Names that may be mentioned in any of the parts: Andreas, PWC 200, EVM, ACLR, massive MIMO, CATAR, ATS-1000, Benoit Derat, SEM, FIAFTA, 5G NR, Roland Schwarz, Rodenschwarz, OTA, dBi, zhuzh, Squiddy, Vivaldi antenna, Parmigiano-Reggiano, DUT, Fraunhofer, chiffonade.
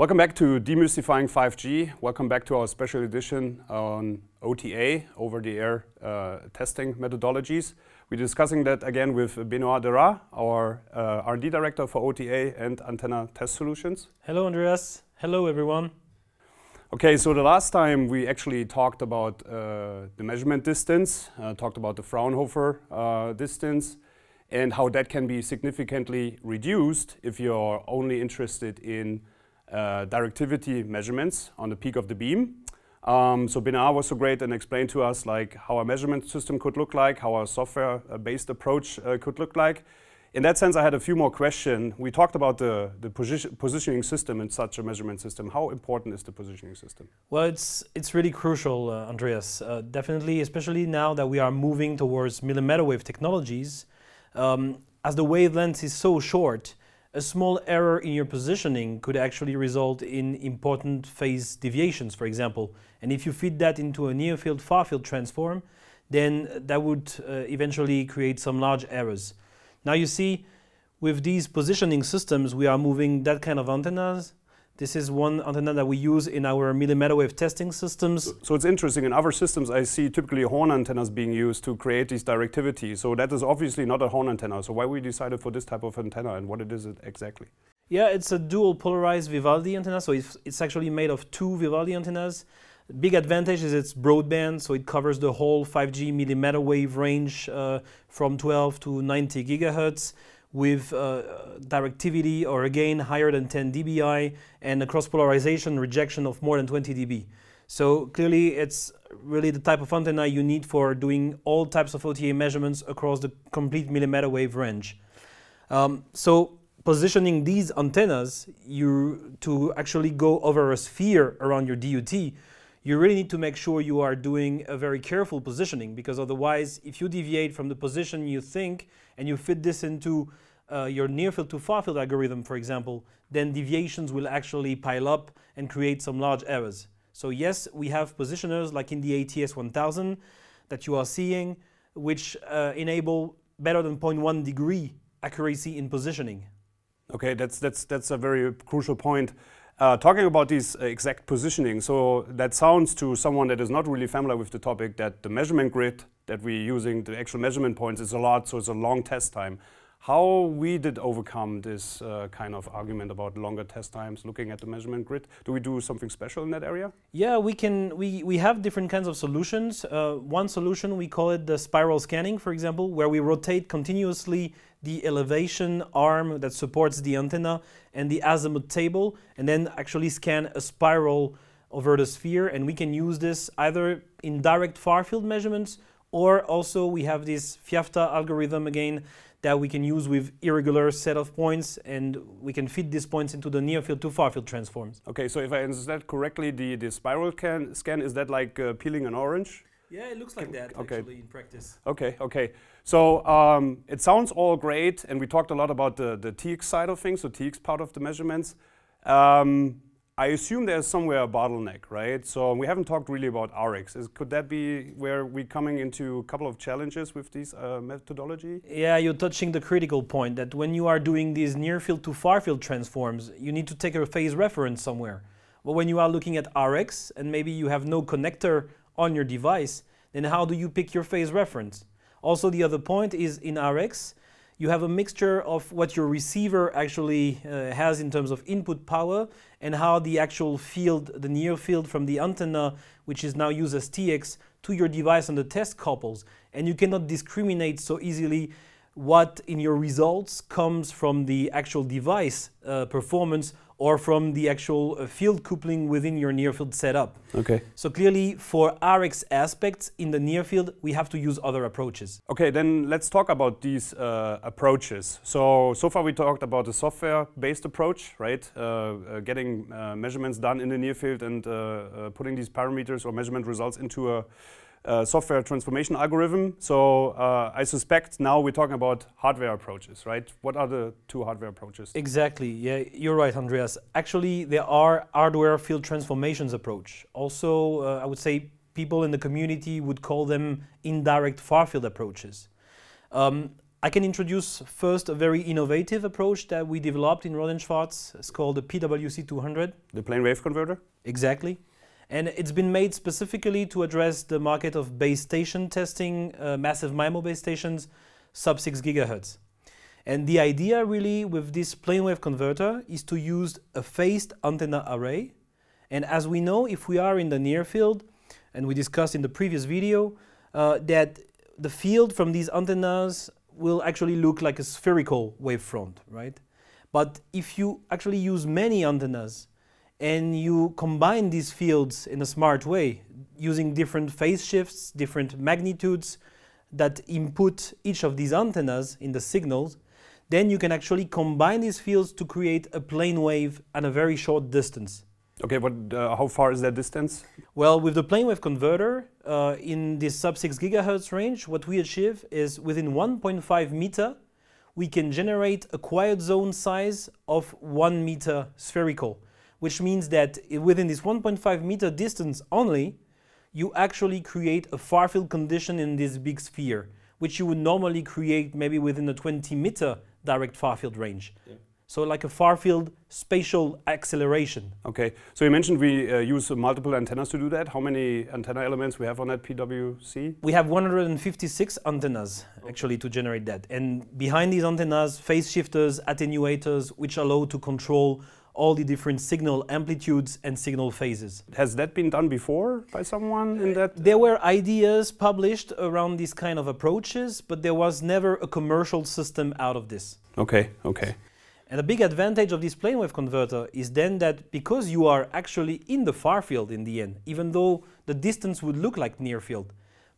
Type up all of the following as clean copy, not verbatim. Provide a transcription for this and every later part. Welcome back to Demystifying 5G. Welcome back to our special edition on OTA, over-the-air testing methodologies. We're discussing that again with Benoit Derat, our R&D Director for OTA and Antenna Test Solutions. Hello, Andreas. Hello, everyone. Okay, so the last time we actually talked about the measurement distance, talked about the Fraunhofer distance, and how that can be significantly reduced if you're only interested in directivity measurements on the peak of the beam. So Benoit was so great and explained to us like how a measurement system could look like, how our software-based approach could look like. In that sense, I had a few more questions. We talked about the positioning system in such a measurement system. How important is the positioning system? Well, it's really crucial, Andreas. Definitely, especially now that we are moving towards millimeter wave technologies, as the wavelength is so short, a small error in your positioning could actually result in important phase deviations, for example. And if you feed that into a near field, far field transform, then that would eventually create some large errors. Now you see, with these positioning systems, we are moving that kind of antennas. This is one antenna that we use in our millimeter wave testing systems. So it's interesting, in other systems I see typically horn antennas being used to create these directivity. So that is obviously not a horn antenna. So why we decided for this type of antenna and what it is exactly? Yeah, it's a dual polarized Vivaldi antenna. So it's actually made of two Vivaldi antennas. Big advantage is it's broadband, so it covers the whole 5G millimeter wave range from 12 to 90 gigahertz. With directivity, or again higher than 10 dBi, and a cross-polarization rejection of more than 20 dB. So clearly it's really the type of antenna you need for doing all types of OTA measurements across the complete millimeter wave range. So positioning these antennas to actually go over a sphere around your DUT, you really need to make sure you are doing a very careful positioning, because otherwise, if you deviate from the position you think and you fit this into your near field to far field algorithm, for example, then deviations will actually pile up and create some large errors. So yes, we have positioners like in the ATS-1000 that you are seeing, which enable better than 0.1 degree accuracy in positioning. Okay, that's a very crucial point. Talking about these exact positioning, so that sounds to someone that is not really familiar with the topic that the measurement grid that we're using, the actual measurement points, is a lot, so it's a long test time. How we did overcome this kind of argument about longer test times looking at the measurement grid? Do we do something special in that area? Yeah, we have different kinds of solutions. One solution, we call it the spiral scanning, for example, where we rotate continuously the elevation arm that supports the antenna and the azimuth table, and then actually scan a spiral over the sphere. And we can use this either in direct far field measurements, or also we have this FIAFTA algorithm again that we can use with irregular set of points, and we can fit these points into the near field to far field transforms. Okay, so if I understand correctly, the spiral scan, is that like peeling an orange? Yeah, it looks like that, okay. Actually, in practice. Okay, okay. So it sounds all great, and we talked a lot about the TX side of things, so TX part of the measurements. I assume there's somewhere a bottleneck, right? So we haven't talked really about RX. Could that be where we're coming into a couple of challenges with this methodology? Yeah, you're touching the critical point that when you are doing these near field to far field transforms, you need to take a phase reference somewhere. But when you are looking at RX, and maybe you have no connector on your device, then how do you pick your phase reference? Also, the other point is in RX, you have a mixture of what your receiver actually has in terms of input power and how the actual field, the near field from the antenna, which is now used as TX, to your device on the test couples. And you cannot discriminate so easily what in your results comes from the actual device performance or from the actual field coupling within your near field setup. Okay. So clearly for RX aspects in the near field, we have to use other approaches. Okay, then let's talk about these approaches. So far we talked about the software-based approach, right? Getting measurements done in the near field and putting these parameters or measurement results into a software transformation algorithm. So I suspect now we're talking about hardware approaches, right? What are the two hardware approaches? Exactly, yeah, you're right, Andreas. Actually, there are hardware field transformations approach. Also, I would say people in the community would call them indirect far field approaches. I can introduce first a very innovative approach that we developed in Rodenschwarz. It's called the PWC 200. The plane wave converter? Exactly. And it's been made specifically to address the market of base station testing, massive MIMO base stations, sub 6 gigahertz. And the idea really with this plane wave converter is to use a phased antenna array. And as we know, if we are in the near field, and we discussed in the previous video, that the field from these antennas will actually look like a spherical wavefront, right? But if you actually use many antennas and you combine these fields in a smart way, using different phase shifts, different magnitudes that input each of these antennas in the signals, then you can actually combine these fields to create a plane wave at a very short distance. Okay, but how far is that distance? Well, with the plane wave converter in this sub 6 gigahertz range, what we achieve is within 1.5 meter, we can generate a quiet zone size of 1 meter spherical, which means that within this 1.5 meter distance only, you actually create a far field condition in this big sphere, which you would normally create maybe within a 20 meter direct far field range. Yeah. So like a far-field spatial acceleration. Okay, so you mentioned we use multiple antennas to do that. How many antenna elements we have on that PWC? We have 156 antennas, okay, actually to generate that. And behind these antennas, phase shifters, attenuators, which allow to control all the different signal amplitudes and signal phases. Has that been done before by someone in that? There were ideas published around these kind of approaches, but there was never a commercial system out of this. Okay, okay. And a big advantage of this plane wave converter is then that because you are actually in the far field in the end, even though the distance would look like near field,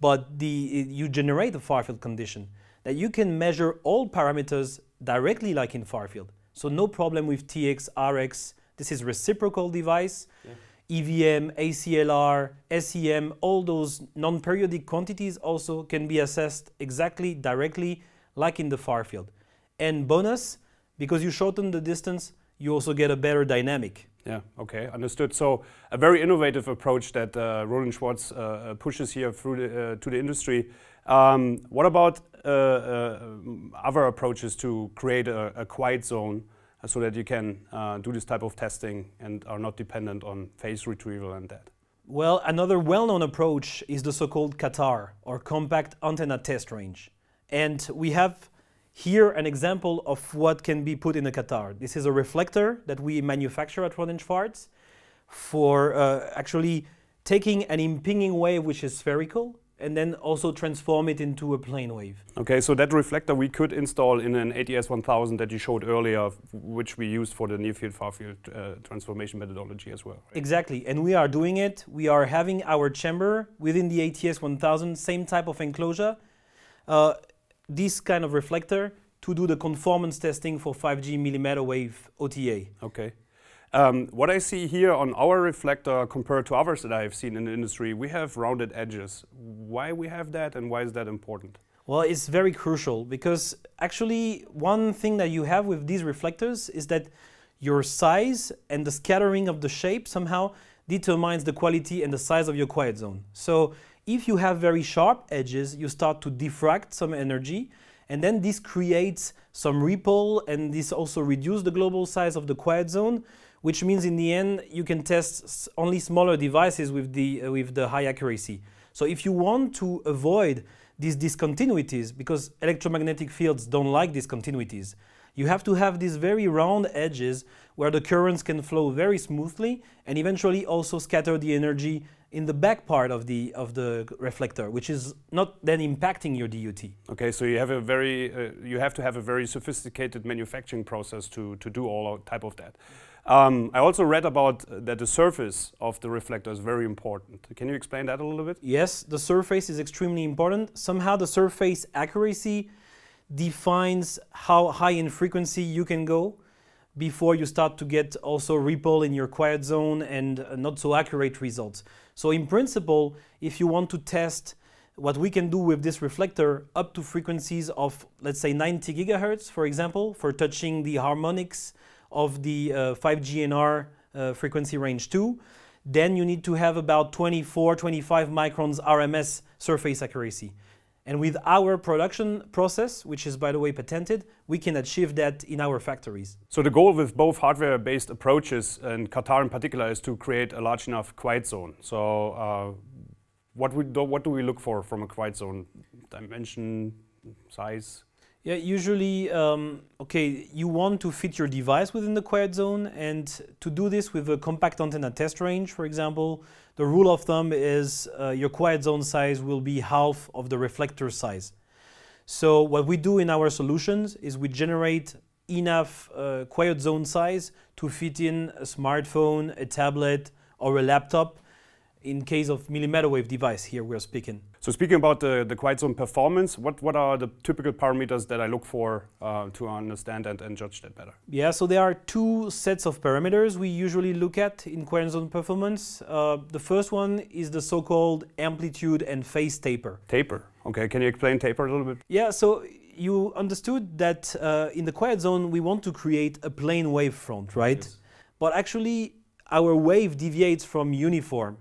but you generate a far field condition, that you can measure all parameters directly like in far field. So no problem with TX, RX, this is reciprocal device, yeah. EVM, ACLR, SEM, all those non-periodic quantities also can be assessed exactly directly like in the far field. And bonus, because you shorten the distance, you also get a better dynamic. Yeah, okay, understood. So a very innovative approach that Rodenschwarz pushes here through the, to the industry. What about other approaches to create a quiet zone so that you can do this type of testing and are not dependent on phase retrieval and that? Well, another well-known approach is the so-called CATAR, or Compact Antenna Test Range. And we have here an example of what can be put in a CATAR. This is a reflector that we manufacture at Rodenschwarz for actually taking an impinging wave which is spherical and then also transform it into a plane wave. Okay, so that reflector we could install in an ATS-1000 that you showed earlier, which we used for the near field, far field transformation methodology as well. Right? Exactly, and we are doing it. We are having our chamber within the ATS-1000, same type of enclosure. This kind of reflector to do the conformance testing for 5G millimeter wave OTA. Okay. What I see here on our reflector compared to others that I have seen in the industry, we have rounded edges. Why we have that and why is that important? Well, it's very crucial because actually one thing that you have with these reflectors is that your size and the scattering of the shape somehow determines the quality and the size of your quiet zone. So if you have very sharp edges, you start to diffract some energy, and then this creates some ripple, and this also reduces the global size of the quiet zone, which means in the end you can test only smaller devices with the high accuracy. So if you want to avoid these discontinuities, because electromagnetic fields don't like discontinuities, you have to have these very round edges where the currents can flow very smoothly and eventually also scatter the energy in the back part of the reflector, which is not then impacting your DUT. Okay, so you have a very you have to have a very sophisticated manufacturing process to do all type of that. I also read about that the surface of the reflector is very important. Can you explain that a little bit? Yes, the surface is extremely important. Somehow the surface accuracy defines how high in frequency you can go before you start to get also ripple in your quiet zone and not so accurate results. So in principle, if you want to test what we can do with this reflector up to frequencies of, let's say, 90 gigahertz, for example, for touching the harmonics of the 5G NR frequency range 2, then you need to have about 24, 25 microns RMS surface accuracy. And with our production process, which is, by the way, patented, we can achieve that in our factories. So the goal with both hardware-based approaches, and CATAR in particular, is to create a large enough quiet zone. So what do we look for from a quiet zone? Dimension, size? Yeah, usually, okay, you want to fit your device within the quiet zone, and to do this with a compact antenna test range, for example, the rule of thumb is your quiet zone size will be half of the reflector size. So what we do in our solutions is we generate enough quiet zone size to fit in a smartphone, a tablet, or a laptop, in case of millimeter wave device here we're speaking. So speaking about the quiet zone performance, what are the typical parameters that I look for to understand and judge that better? Yeah, so there are two sets of parameters we usually look at in quiet zone performance. The first one is the so-called amplitude and phase taper. Taper, okay, can you explain taper a little bit? Yeah, so you understood that in the quiet zone we want to create a plane wave front, right? Yes. But actually our wave deviates from uniform.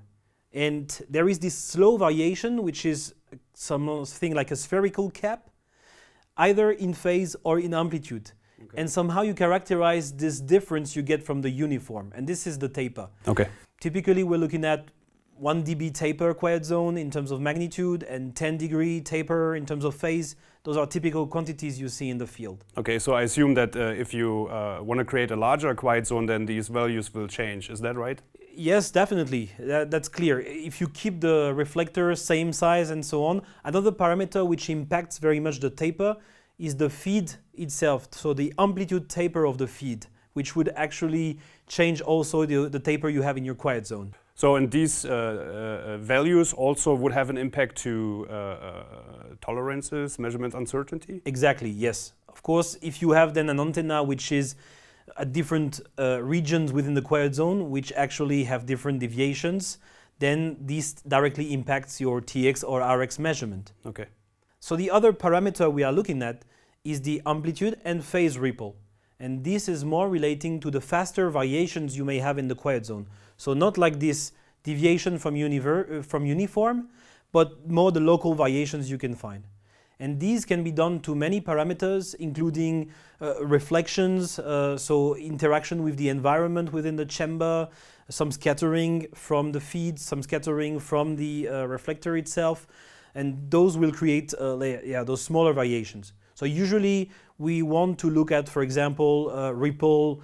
And there is this slow variation, which is something like a spherical cap, either in phase or in amplitude. Okay. And somehow you characterize this difference you get from the uniform. And this is the taper. Okay. Typically, we're looking at 1 dB taper quiet zone in terms of magnitude and 10-degree taper in terms of phase. Those are typical quantities you see in the field. Okay, so I assume that if you want to create a larger quiet zone, then these values will change. Is that right? Yes, definitely. That's clear. If you keep the reflector same size and so on, another parameter which impacts very much the taper is the feed itself, so the amplitude taper of the feed, which would actually change also the taper you have in your quiet zone. So, and these values also would have an impact to tolerances, measurement uncertainty? Exactly, yes. Of course, if you have then an antenna which is at different regions within the quiet zone, which actually have different deviations, then this directly impacts your TX or RX measurement. Okay. So the other parameter we are looking at is the amplitude and phase ripple. And this is more relating to the faster variations you may have in the quiet zone. So not like this deviation from uniform, but more the local variations you can find. And these can be done to many parameters, including reflections, so interaction with the environment within the chamber, some scattering from the feed, some scattering from the reflector itself, and those will create those smaller variations. So usually we want to look at, for example, ripple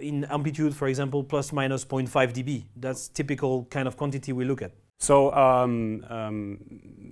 in amplitude, for example, plus minus 0.5 dB. That's typical kind of quantity we look at. So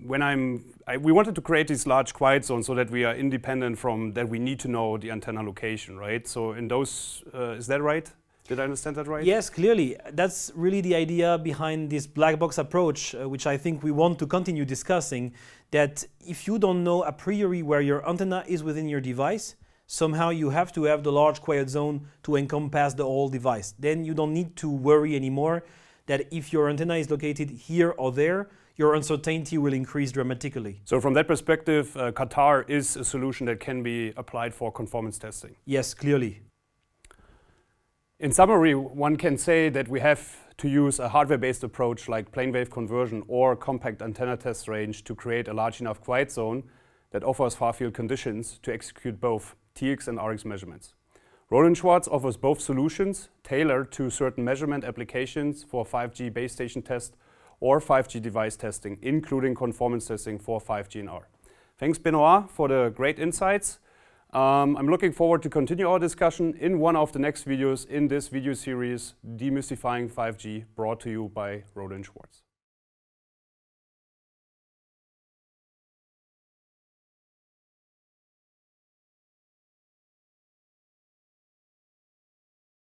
we wanted to create this large quiet zone so that we are independent from that. We need to know the antenna location, right? So in those, is that right? Did I understand that right? Yes, clearly. That's really the idea behind this black box approach, which I think we want to continue discussing, that if you don't know a priori where your antenna is within your device, somehow you have to have the large quiet zone to encompass the whole device. Then you don't need to worry anymore that if your antenna is located here or there, your uncertainty will increase dramatically. So from that perspective, CATAR is a solution that can be applied for conformance testing. Yes, clearly. In summary, one can say that we have to use a hardware-based approach like plane wave conversion or compact antenna test range to create a large enough quiet zone that offers far-field conditions to execute both TX and RX measurements. Roland Schwarz offers both solutions tailored to certain measurement applications for 5G base station test or 5G device testing, including conformance testing for 5G NR. Thanks, Benoit, for the great insights. I'm looking forward to continue our discussion in one of the next videos in this video series, Demystifying 5G, brought to you by Roland Schwarz.